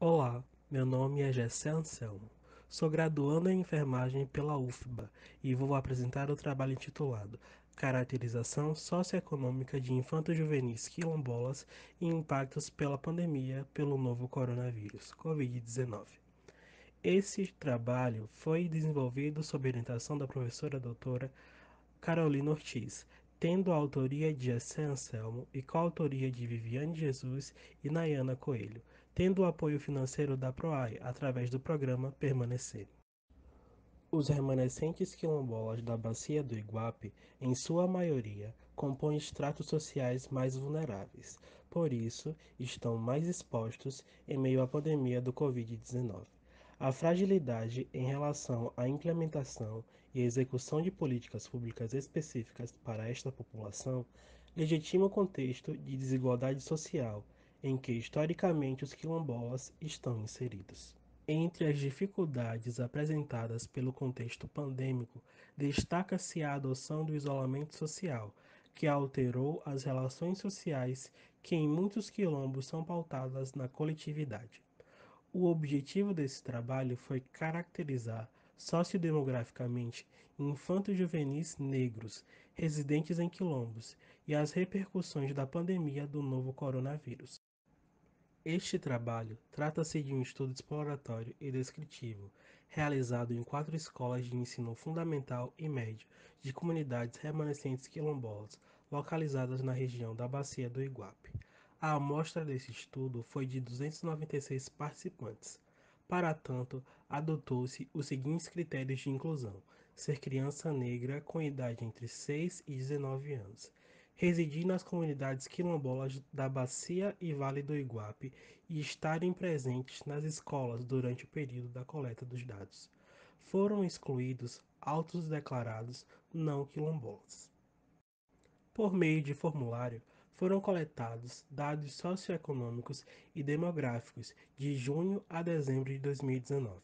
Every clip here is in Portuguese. Olá, meu nome é Jessé Anselmo. Sou graduando em enfermagem pela UFBA e vou apresentar o trabalho intitulado Caracterização socioeconômica de infanto-juvenis quilombolas e impactos pela pandemia pelo novo coronavírus, COVID-19. Esse trabalho foi desenvolvido sob orientação da professora doutora Carolina Ortiz, tendo a autoria de Jessé Anselmo e coautoria de Viviane Jesus e Naiana Coelho, tendo o apoio financeiro da ProAI através do programa Permanecer. Os remanescentes quilombolas da Bacia do Iguape, em sua maioria, compõem estratos sociais mais vulneráveis, por isso estão mais expostos em meio à pandemia do Covid-19. A fragilidade em relação à implementação e execução de políticas públicas específicas para esta população legitima o contexto de desigualdade social, em que historicamente os quilombolas estão inseridos. Entre as dificuldades apresentadas pelo contexto pandêmico, destaca-se a adoção do isolamento social, que alterou as relações sociais que em muitos quilombos são pautadas na coletividade. O objetivo desse trabalho foi caracterizar sociodemograficamente infanto-juvenis negros residentes em quilombos e as repercussões da pandemia do novo coronavírus. Este trabalho trata-se de um estudo exploratório e descritivo, realizado em 4 escolas de ensino fundamental e médio de comunidades remanescentes quilombolas, localizadas na região da Bacia do Iguape. A amostra desse estudo foi de 296 participantes. Para tanto, adotou-se os seguintes critérios de inclusão: ser criança negra com idade entre 6 e 19 anos, residir nas comunidades quilombolas da Bacia e Vale do Iguape e estarem presentes nas escolas durante o período da coleta dos dados. Foram excluídos autodeclarados não quilombolas. Por meio de formulário, foram coletados dados socioeconômicos e demográficos de junho a dezembro de 2019.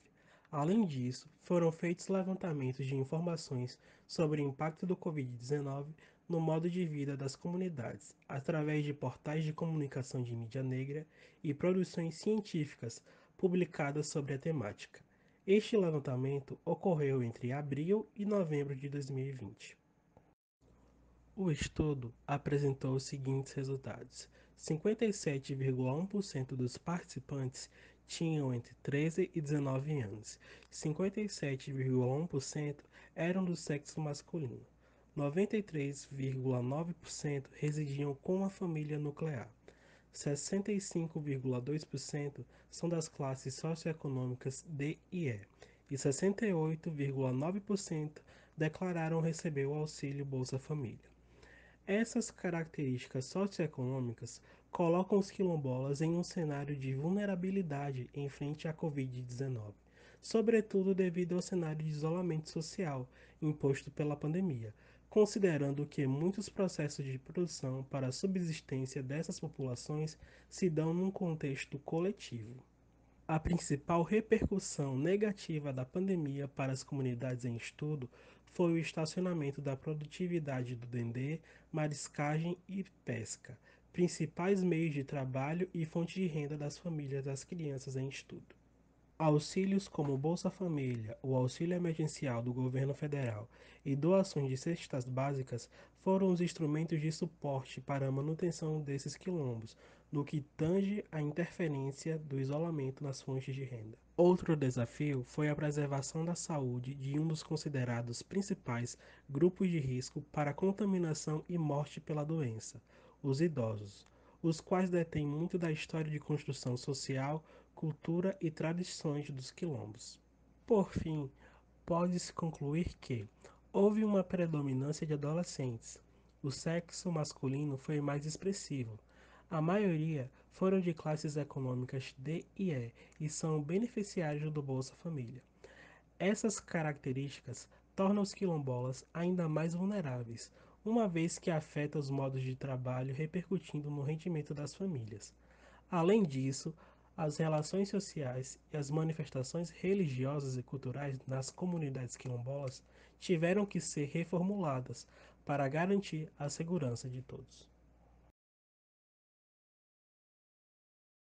Além disso, foram feitos levantamentos de informações sobre o impacto do Covid-19 no modo de vida das comunidades, através de portais de comunicação de mídia negra e produções científicas publicadas sobre a temática. Este levantamento ocorreu entre abril e novembro de 2020. O estudo apresentou os seguintes resultados: 57,1% dos participantes tinham entre 13 e 19 anos, 57,1% eram do sexo masculino, 93,9% residiam com uma família nuclear, 65,2% são das classes socioeconômicas D e E, e 68,9% declararam receber o auxílio Bolsa Família. Essas características socioeconômicas colocam os quilombolas em um cenário de vulnerabilidade em frente à Covid-19, sobretudo devido ao cenário de isolamento social imposto pela pandemia, considerando que muitos processos de produção para a subsistência dessas populações se dão num contexto coletivo. A principal repercussão negativa da pandemia para as comunidades em estudo foi o estacionamento da produtividade do dendê, mariscagem e pesca, principais meios de trabalho e fonte de renda das famílias das crianças em estudo. Auxílios como Bolsa Família, o auxílio emergencial do governo federal e doações de cestas básicas foram os instrumentos de suporte para a manutenção desses quilombos, no que tange à interferência do isolamento nas fontes de renda. Outro desafio foi a preservação da saúde de um dos considerados principais grupos de risco para contaminação e morte pela doença, os idosos, os quais detêm muito da história de construção social, cultura e tradições dos quilombos. Por fim, pode-se concluir que houve uma predominância de adolescentes. O sexo masculino foi mais expressivo. A maioria foram de classes econômicas D e E e são beneficiários do Bolsa Família. Essas características tornam os quilombolas ainda mais vulneráveis, uma vez que afeta os modos de trabalho, repercutindo no rendimento das famílias. Além disso, as relações sociais e as manifestações religiosas e culturais nas comunidades quilombolas tiveram que ser reformuladas para garantir a segurança de todos.